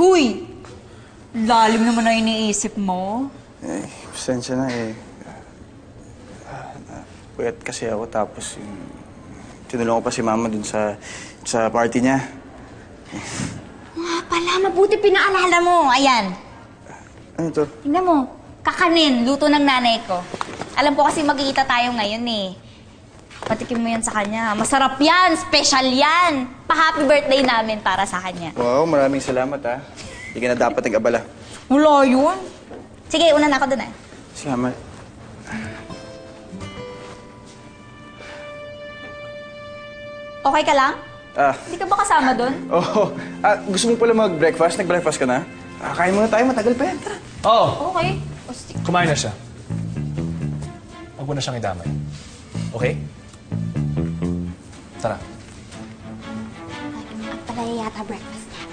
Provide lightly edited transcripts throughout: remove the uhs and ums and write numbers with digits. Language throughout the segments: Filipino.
Huy! Lalim naman na iniisip mo. Eh, pasensya na eh. Puyat kasi ako tapos yung... Tinulong ko pa si Mama dun sa party niya. Nga pala, mabuti pinaalala mo. Ayan. Ano to? Tingnan mo. Kakanin, luto ng nanay ko. Alam ko kasi magkikita tayo ngayon eh. Patikim mo yan sa kanya. Masarap yan, special yan. Pa-happy birthday namin para sa kanya. Wow, maraming salamat ha. Hindi ka na dapat nag-abala. Wala yun. Sige, una na ako dun eh. Salamat. Okay ka lang? Hindi ka ba kasama doon? Oo. Gusto mo pala mag-breakfast? Nag-breakfast ka na? Kain muna tayo. Matagal pa yan. Tara. Oo. Okay. Kumain na siya. Huwag mo na siyang idamay. Okay? Tara. At pala yata breakfast niya.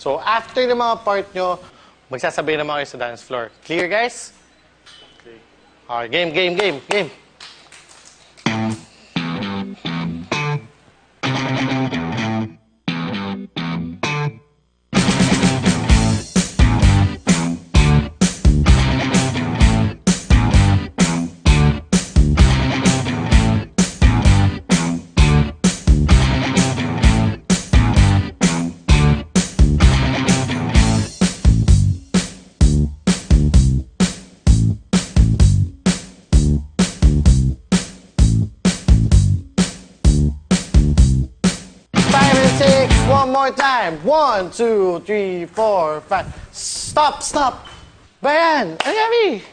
So, after ng mga part nyo, magsasabihin naman kayo sa dance floor. Clear, guys? Alright, game. Time. 1, 2, 3, 4, 5. Stop! Bayan! Ano kami?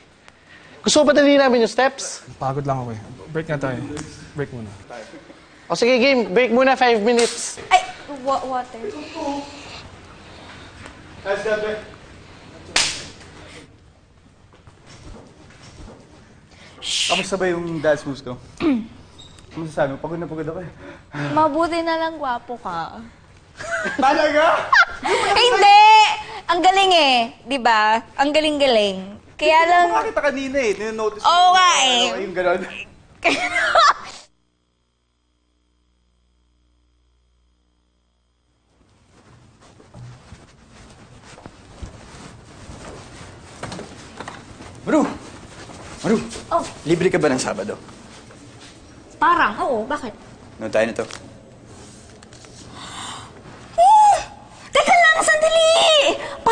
Gusto ko pataliin namin yung steps? Pagod lang ako eh. Break nga tayo. Break muna. O sige, game. Break muna. 5 minutes. Ay! Water. Let's go, break. Shhh! Kamusta ba yung dance moves ko? Ano sasabi mo? Pagod na pagod ako eh. Mabuti na lang gwapo ka. Talaga? Hindi! Ang galing eh. Diba? Ang galing-galing. Kaya lang... Hindi ko makakita kanina eh. Ninonotice ko. Oo nga eh. Yung gano'n. Maru! Oh. Libre ka ba ng Sabado? Parang, oo. Bakit? No, tayo na to.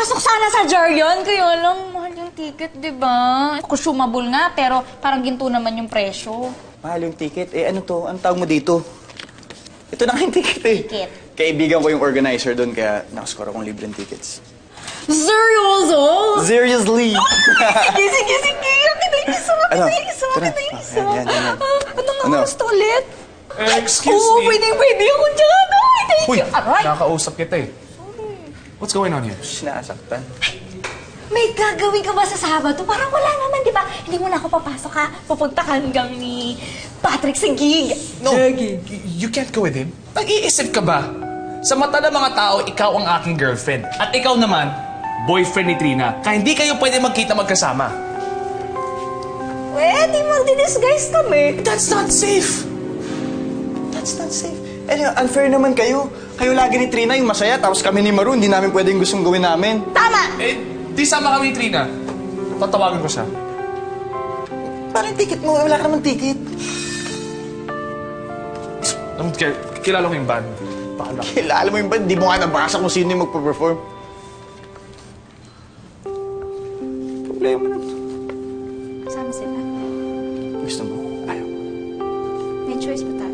Pasok sana sa jar yun. Kayo lang, mahal yung ticket, di ba? Consumable nga, pero parang ginto naman yung presyo. Mahal yung ticket? Eh, ano to? Anong tawag mo dito? Ito na kayong ticket eh. Ticket. Kaibigan ko yung organizer doon, kaya nakascore akong libreng tickets. Seryoso? Seriously? Sige. Kita yung isa. Ano nga gusto ulit? Excuse me. Pwede ako dyan. Uy, nakakausap kita eh. What's going on here? Sinasaktan. May gagawin ka ba sa Sabado? Parang wala naman, di ba? Hindi mo na ako papasok, ha? Pupunta ka hanggang ni Patrick sa gig. No. You can't go with him. Nag-iisip ka ba? Sa mata ng mga tao, ikaw ang aking girlfriend. At ikaw naman, boyfriend ni Trina. Kaya hindi kayo pwede magkita magkasama. Pwede, magdi-disguise kami. That's not safe. Eh, unfair naman kayo. Kayo lagi ni Trina yung masaya, tapos kami ni Maru, hindi namin pwedeng gustong gawin namin. Tama! Eh, di sama kami ni Trina. Tatawagan ko siya. Parang ticket mo, wala ka naman ticket. Kilala ko yung band. Bahala. Kilala mo yung band? Di mo nga nabasa kung sino yung magpa-perform. Problema na. Sama sila. Gusto mo? Ayaw. May choice pa tayo.